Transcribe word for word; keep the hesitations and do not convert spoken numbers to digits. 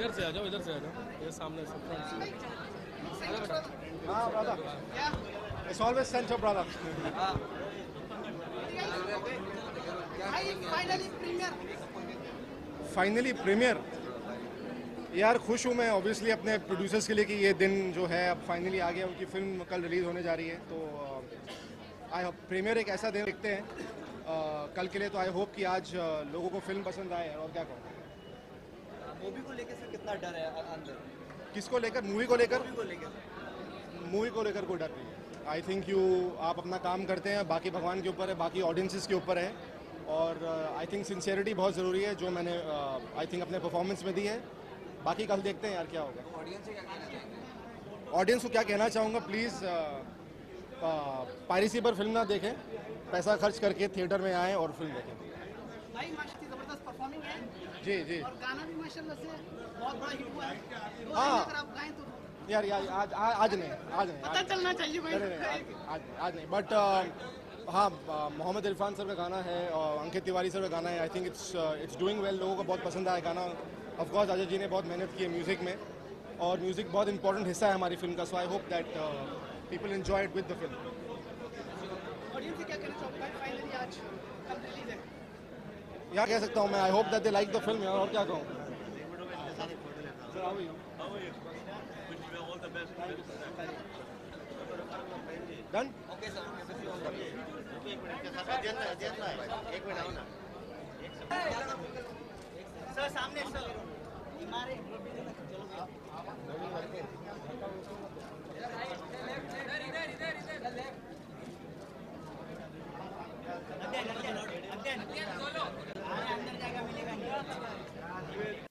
इधर से आ जाओ, इधर से आ जाओ, ये सामने से फ्रंट से। हां brother, it's always centre brother. हां फाइनली प्रीमियर, फाइनली प्रीमियर। यार खुश हूँ मैं ऑब्वियसली अपने प्रोड्यूसर्स के लिए कि ये दिन जो है अब फाइनली आ गया, उनकी फिल्म कल रिलीज़ होने जा रही है। तो आई होप प्रीमियर एक ऐसा दिन देखते हैं uh, कल के लिए, तो आई होप कि आज uh, लोगों को फिल्म पसंद आए। और क्या कहूँ मूवी को लेकर सर, कितना डर है अंदर? किसको लेकर? मूवी को लेकर मूवी को लेकर कोई डर नहीं है। आई थिंक यू आप अपना काम करते हैं, बाकी भगवान के ऊपर है, बाकी ऑडियंसेस के ऊपर है। और आई थिंक सिंसियरिटी बहुत ज़रूरी है जो मैंने आई uh, थिंक अपने परफॉर्मेंस में दी है। बाकी कल देखते हैं यार क्या होगा। ऑडियंस को क्या कहना चाहूँगा, प्लीज़ पायरेसी पर फिल्म ना देखें, पैसा खर्च करके थिएटर में आएँ और फिल्म देखें। भाई ज़बरदस्त परफॉर्मिंग है। जी जी, और गाना भी माशाल्लाह से बहुत बड़ा हिट हुआ है। हाँ यार यार आज आज नहीं आज नहीं पता चलना चाहिए भाई, आज आज नहीं। बट हाँ, मोहम्मद इरफान सर का गाना है और अंकित तिवारी सर का गाना है। I think it's it's doing well, लोगों को बहुत पसंद आया गाना। ऑफ कोर्स आजा जी ने बहुत मेहनत की है म्यूज़िक में, और म्यूज़िक बहुत इंपॉर्टेंट हिस्सा है हमारी फिल्म का। So I hope that people enjoy it with the film. Audience से क्या कहना चाहोगे? फाइनली आज कल रिलीज है यार, कह सकता हूँ मैं I hope that they like the film यार, और क्या कहूँ। डन ओके सर, एक मिनट एक मिनट आओ ना सर, सामने सर। इधर इधर इधर इधर लेफ्ट। अंदर अंदर अंदर सोलो अंदर जगह मिलेगा।